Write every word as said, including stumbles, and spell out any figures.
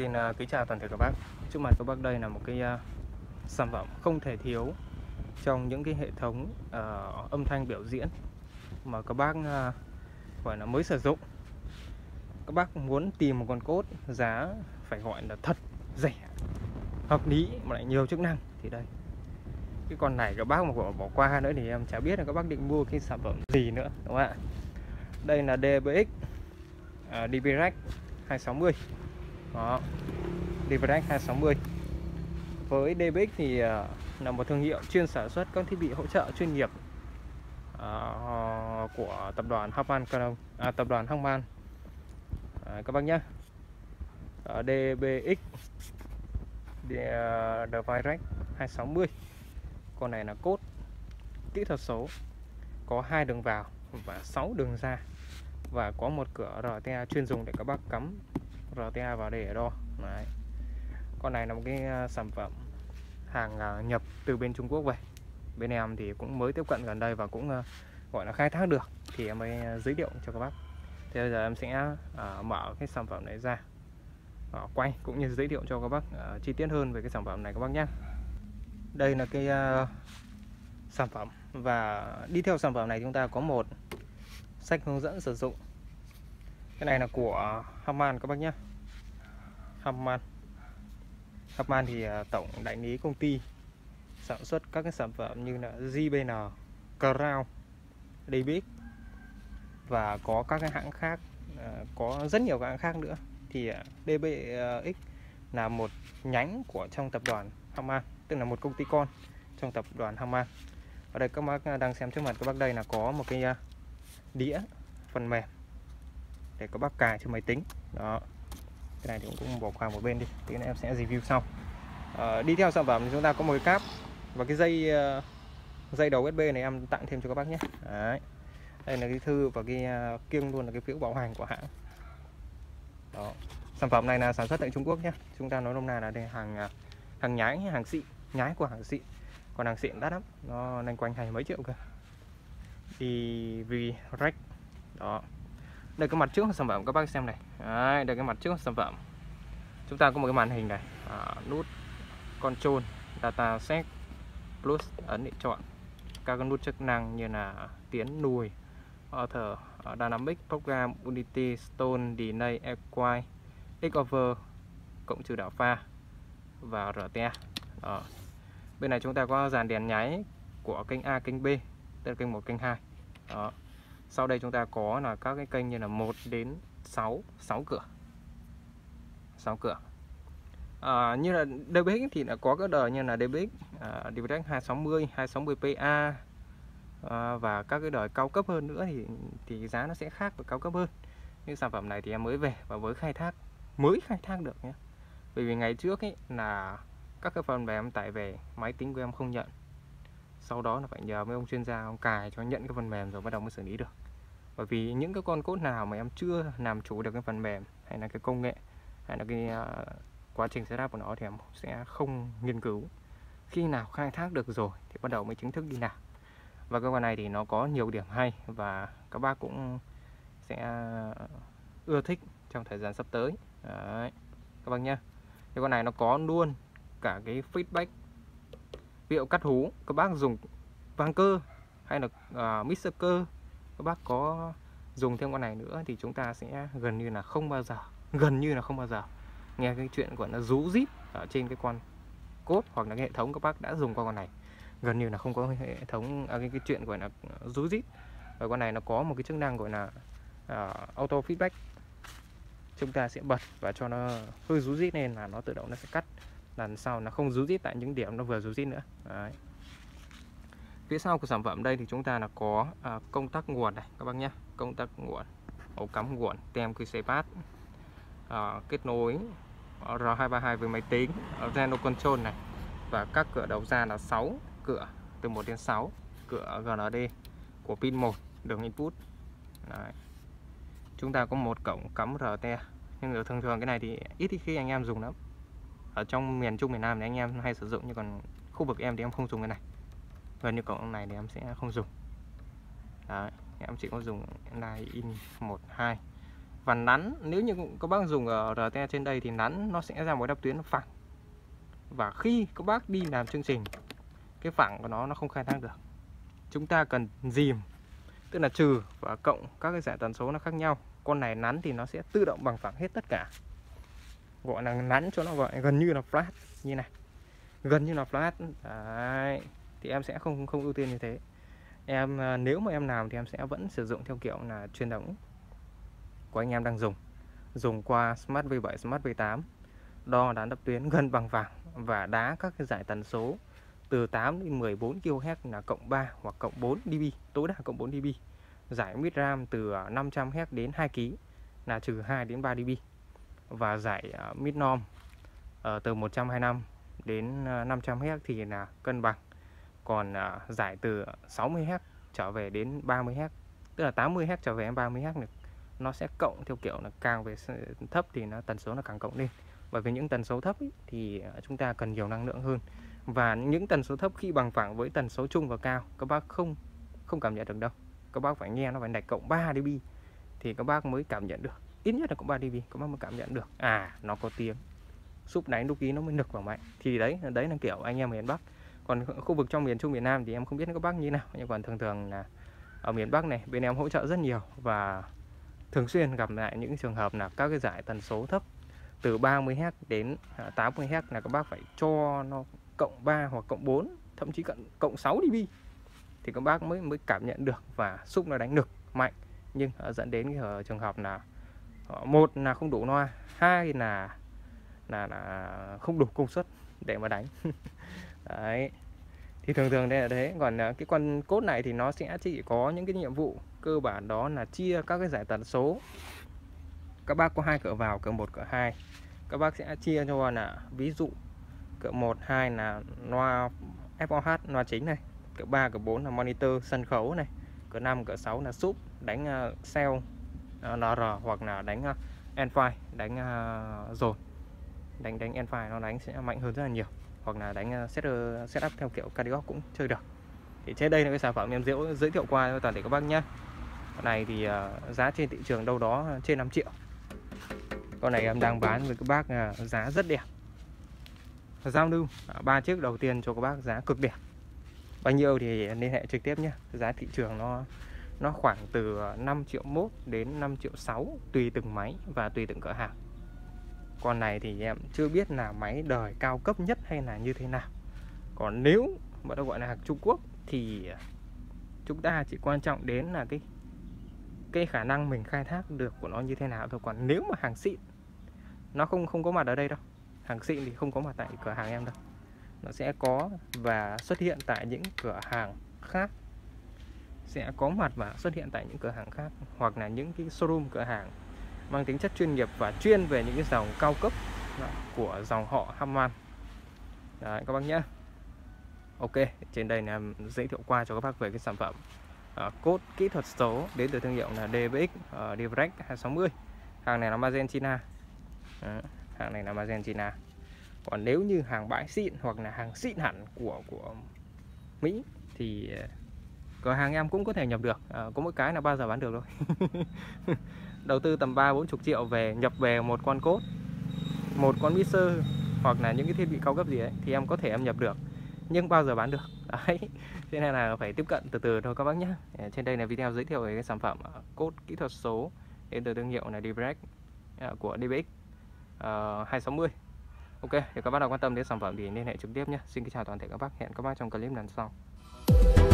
Xin uh, kính chào toàn thể các bác. Trước mặt các bác đây là một cái uh, sản phẩm không thể thiếu trong những cái hệ thống uh, âm thanh biểu diễn mà các bác uh, gọi là mới sử dụng. Các bác muốn tìm một con cốt giá phải gọi là thật rẻ, hợp lý mà lại nhiều chức năng thì đây. Cái con này các bác mà bỏ qua nữa thì em chả biết là các bác định mua cái sản phẩm gì nữa, đúng không ạ? Đây là đê bê ích uh, đê bê ích hai sáu mươi. Đó, đê bê ích hai sáu mươi. Với đê bê ích thì uh, là một thương hiệu chuyên sản xuất các thiết bị hỗ trợ chuyên nghiệp uh, của tập đoàn Harman Crown, à, tập đoàn Harman à, các bác nhé. uh, đê bê ích đê bê ích hai sáu mươi, con này là cốt kỹ thuật số, có hai đường vào và sáu đường ra, và có một cửa rờ tê a chuyên dùng để các bác cắm rờ tê a vào để đo. Đấy. Con này là một cái sản phẩm hàng nhập từ bên Trung Quốc về. Bên em thì cũng mới tiếp cận gần đây và cũng gọi là khai thác được thì em mới giới thiệu cho các bác. Thế bây giờ em sẽ uh, mở cái sản phẩm này ra, uh, quay cũng như giới thiệu cho các bác uh, chi tiết hơn về cái sản phẩm này các bác nhé. Đây là cái uh, sản phẩm, và đi theo sản phẩm này chúng ta có một sách hướng dẫn sử dụng. Cái này là của Harman các bác nhé. Harman Harman thì tổng đại lý công ty sản xuất các cái sản phẩm như là gi bê lờ, Crown, đê bê ích và có các cái hãng khác, có rất nhiều các hãng khác nữa. Thì đê bê ích là một nhánh của trong tập đoàn Harman, tức là một công ty con trong tập đoàn Harman. Ở đây các bác đang xem trước mặt các bác đây là có một cái đĩa phần mềm để các bác cài cho máy tính. Đó, cái này thì cũng, cũng bỏ qua một bên đi, tí nữa em sẽ review sau. À, đi theo sản phẩm thì chúng ta có một cái cáp và cái dây uh, dây đầu u ét bê này em tặng thêm cho các bác nhé. Đấy. Đây là cái thư và cái uh, kiêng luôn là cái phiếu bảo hành của hãng. Đó, sản phẩm này là sản xuất tại Trung Quốc nhé. Chúng ta nói nôm na là đây hàng hàng nhái, hàng xịn, nhái của hàng xịn. Còn hàng xịn đắt lắm, nó loanh quanh hai mấy triệu cơ. Thì vì rách đó. Đây cái mặt trước của sản phẩm các bác xem này. Đấy, đây cái mặt trước của sản phẩm. Chúng ta có một cái màn hình này, à, nút Control, Data Set, Plus ấn để chọn các cái nút chức năng như là tiến lùi, Author, Dynamic, Program, Unity, Stone, Delay, Equalize, Xcover, cộng trừ đảo pha và rờ tê a. Đó. Bên này chúng ta có dàn đèn nháy của kênh A, kênh B, tức là kênh một, kênh hai. Đó. Sau đây chúng ta có là các cái kênh như là một đến sáu, sáu cửa. sáu cửa. À, như là đê bê ích thì đã có các đời như là đê bê ích, uh, đê bê ích hai sáu mươi, hai sáu mươi pê a uh, và các cái đời cao cấp hơn nữa thì thì giá nó sẽ khác và cao cấp hơn. Nhưng sản phẩm này thì em mới về và mới khai thác, mới khai thác được nhé. Bởi vì ngày trước ấy là các cái phần mềm em tải về máy tính của em không nhận. Sau đó là phải nhờ mấy ông chuyên gia, ông cài cho nhận cái phần mềm rồi bắt đầu mới xử lý được. Bởi vì những cái con code nào mà em chưa làm chủ được cái phần mềm hay là cái công nghệ hay là cái uh, quá trình setup của nó thì em sẽ không nghiên cứu. Khi nào khai thác được rồi thì bắt đầu mới chính thức đi làm. Và cái con này thì nó có nhiều điểm hay và các bác cũng sẽ ưa thích trong thời gian sắp tới. Đấy, các bác nhé. Cái con này nó có luôn cả cái feedback, hiệu cắt hú, các bác dùng vang cơ hay là uh, mixer cơ, các bác có dùng thêm con này nữa thì chúng ta sẽ gần như là không bao giờ, gần như là không bao giờ nghe cái chuyện gọi là rú rít ở trên cái con cốt hoặc là cái hệ thống các bác đã dùng qua con này. Gần như là không có hệ thống à, cái, cái chuyện gọi là rú rít. Và con này nó có một cái chức năng gọi là uh, auto feedback. Chúng ta sẽ bật và cho nó hơi rú rít nên là nó tự động nó sẽ cắt. Lần sau nó không rú rít tại những điểm nó vừa rú rít nữa. Đấy. Phía sau của sản phẩm đây thì chúng ta là có à, công tắc nguồn này các bác nhé. Công tắc nguồn, ổ cắm nguồn, tem quy xê pad, à, kết nối rờ hai ba hai với máy tính, Reno Control này. Và các cửa đầu ra là sáu cửa, từ một đến sáu, cửa giê en đê của pin một, đường input. Đấy. Chúng ta có một cổng cắm rờ tê a. Nhưng thường thường cái này thì ít khi anh em dùng lắm. Ở trong miền Trung miền Nam thì anh em hay sử dụng, nhưng còn khu vực em thì em không dùng cái này. Gần như cổng này thì em sẽ không dùng. Đấy, em chỉ có dùng line in một, hai. và nắn. Nếu như các bác dùng ở rờ tê a trên đây thì nắn nó sẽ ra một đáp tuyến phẳng, và khi các bác đi làm chương trình cái phẳng của nó nó không khai thác được. Chúng ta cần dìm, tức là trừ và cộng các cái giải tần số nó khác nhau. Con này nắn thì nó sẽ tự động bằng phẳng hết tất cả, gọi là nắn cho nó gọi gần như là flat như này, gần như là flat. Đấy. Thì em sẽ không không ưu tiên như thế. Em nếu mà em làm thì em sẽ vẫn sử dụng theo kiểu là truyền thống của anh em đang dùng, dùng qua Smaart v bảy, Smaart v tám, đo đắn đập tuyến gần bằng phẳng và đá các cái giải tần số từ tám đến mười bốn ki lô héc là cộng ba hoặc cộng bốn đê bê, tối đa cộng bốn đê bê. Giải midram từ năm trăm héc đến hai ki lô là trừ hai đến ba đê bê, và giải midnorm từ một trăm hai mươi lăm đến năm trăm héc thì là cân bằng. Còn giải từ sáu mươi héc trở về đến ba mươi héc, tức là tám mươi héc trở về đến ba mươi héc, nó sẽ cộng theo kiểu là càng về thấp thì nó tần số nó càng cộng lên. Bởi vì những tần số thấp ý, thì chúng ta cần nhiều năng lượng hơn, và những tần số thấp khi bằng phẳng với tần số trung và cao các bác không không cảm nhận được đâu. Các bác phải nghe nó phải đạch cộng ba đê bê thì các bác mới cảm nhận được, ít nhất là cộng ba đê bê các bác mới cảm nhận được, à nó có tiếng súp đánh lúc ý nó mới nực vào mạnh. Thì đấy đấy là kiểu anh em miền Bắc. Còn khu vực trong miền Trung miền Nam thì em không biết các bác như nào, nhưng còn thường thường là ở miền Bắc này bên em hỗ trợ rất nhiều, và thường xuyên gặp lại những trường hợp là các cái giải tần số thấp từ ba mươi héc đến tám mươi héc là các bác phải cho nó cộng ba hoặc cộng bốn, thậm chí cộng cộng sáu đê bê thì các bác mới mới cảm nhận được, và xúc nó đánh nực mạnh. Nhưng dẫn đến cái trường hợp là một là không đủ loa, hai là là là không đủ công suất để mà đánh. Đấy. Thì thường thường đây là thế. Còn cái con cốt này thì nó sẽ chỉ có những cái nhiệm vụ cơ bản, đó là chia các cái giải tần số. Các bác có hai cửa vào, cửa một, cửa hai. Các bác sẽ chia cho là ví dụ cửa một, hai là loa ép ô hát, loa chính này. Cửa ba, cửa bốn là monitor sân khấu này. Cửa năm, cửa sáu là sub đánh cell en rờ hoặc là đánh end file, đánh dồn. Đánh đánh end file nó đánh sẽ mạnh hơn rất là nhiều, hoặc là đánh setup theo kiểu cardio cũng chơi được. Thì trên đây là cái sản phẩm em giới, giới thiệu qua toàn thể các bác nhé. Con này thì giá trên thị trường đâu đó trên năm triệu. Con này em đang bán với các bác giá rất đẹp, giao lưu ba chiếc đầu tiên cho các bác giá cực đẹp. Bao nhiêu thì liên hệ trực tiếp nhé. Giá thị trường nó nó khoảng từ năm triệu mốt đến năm triệu sáu, tùy từng máy và tùy từng cửa hàng. Con này thì em chưa biết là máy đời cao cấp nhất hay là như thế nào. Còn nếu mà nó gọi là hàng Trung Quốc thì chúng ta chỉ quan trọng đến là cái cái khả năng mình khai thác được của nó như thế nào thôi. Còn nếu mà hàng xịn, nó không không có mặt ở đây đâu. Hàng xịn thì không có mặt tại cửa hàng em đâu. Nó sẽ có và xuất hiện tại những cửa hàng khác. Sẽ có mặt và xuất hiện tại những cửa hàng khác, hoặc là những cái showroom cửa hàng mang tính chất chuyên nghiệp và chuyên về những cái dòng cao cấp của dòng họ Harman. Đấy các bác nhé. Ok, trên đây là em giới thiệu qua cho các bác về cái sản phẩm uh, cốt kỹ thuật số đến từ thương hiệu là đê bê ích uh, DBX hai sáu mươi. Hàng này là Argentina. Đó, hàng này là Argentina. Còn nếu như hàng bãi xịn hoặc là hàng xịn hẳn của của Mỹ thì cửa hàng em cũng có thể nhập được. À, có mỗi cái là bao giờ bán được thôi. Đầu tư tầm ba bốn mươi triệu về, nhập về một con cốt, một con mixer hoặc là những cái thiết bị cao cấp gì đấy thì em có thể em nhập được, nhưng bao giờ bán được. Đấy. Thế nên là phải tiếp cận từ từ thôi các bác nhé. Trên đây là video giới thiệu về cái sản phẩm cốt kỹ thuật số đến từ thương hiệu là đê bê ích của đê bê ích hai sáu mươi. Ok, để các bác nào quan tâm đến sản phẩm thì liên hệ trực tiếp nhé. Xin kính chào toàn thể các bác. Hẹn các bác trong clip lần sau.